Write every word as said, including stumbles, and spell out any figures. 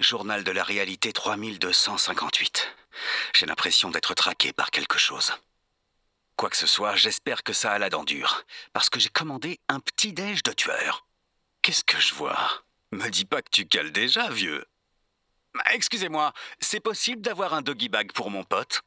Journal de la réalité trois mille deux cent cinquante-huit. J'ai l'impression d'être traqué par quelque chose. Quoi que ce soit, j'espère que ça a la dent dure, parce que j'ai commandé un petit-déj de tueur. Qu'est-ce que je vois? Me dis pas que tu cales déjà, vieux. Excusez-moi, c'est possible d'avoir un doggy bag pour mon pote?